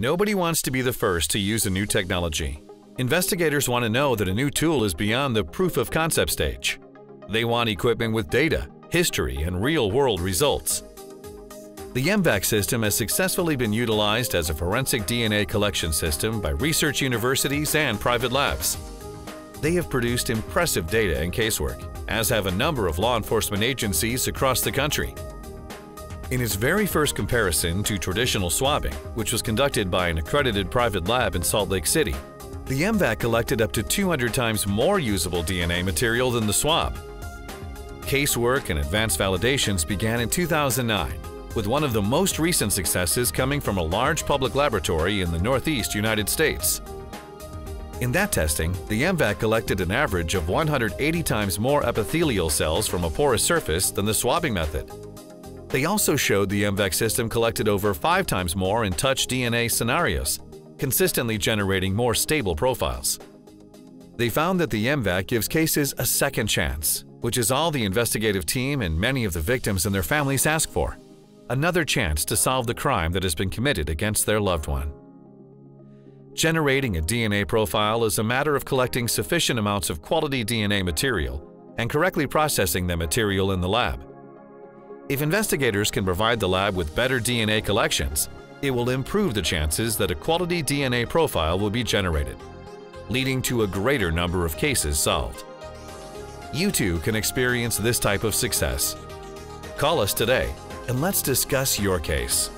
Nobody wants to be the first to use a new technology. Investigators want to know that a new tool is beyond the proof of concept stage. They want equipment with data, history, and real-world results. The M-Vac system has successfully been utilized as a forensic DNA collection system by research universities and private labs. They have produced impressive data and casework, as have a number of law enforcement agencies across the country. In its very first comparison to traditional swabbing, which was conducted by an accredited private lab in Salt Lake City, the M-Vac collected up to 200 times more usable DNA material than the swab. Casework and advanced validations began in 2009, with one of the most recent successes coming from a large public laboratory in the Northeast United States. In that testing, the M-Vac collected an average of 180 times more epithelial cells from a porous surface than the swabbing method. They also showed the M-Vac system collected over 5 times more in touch DNA scenarios, consistently generating more stable profiles. They found that the M-Vac gives cases a second chance, which is all the investigative team and many of the victims and their families ask for, another chance to solve the crime that has been committed against their loved one. Generating a DNA profile is a matter of collecting sufficient amounts of quality DNA material and correctly processing the material in the lab. If investigators can provide the lab with better DNA collections, it will improve the chances that a quality DNA profile will be generated, leading to a greater number of cases solved. You too can experience this type of success. Call us today and let's discuss your case.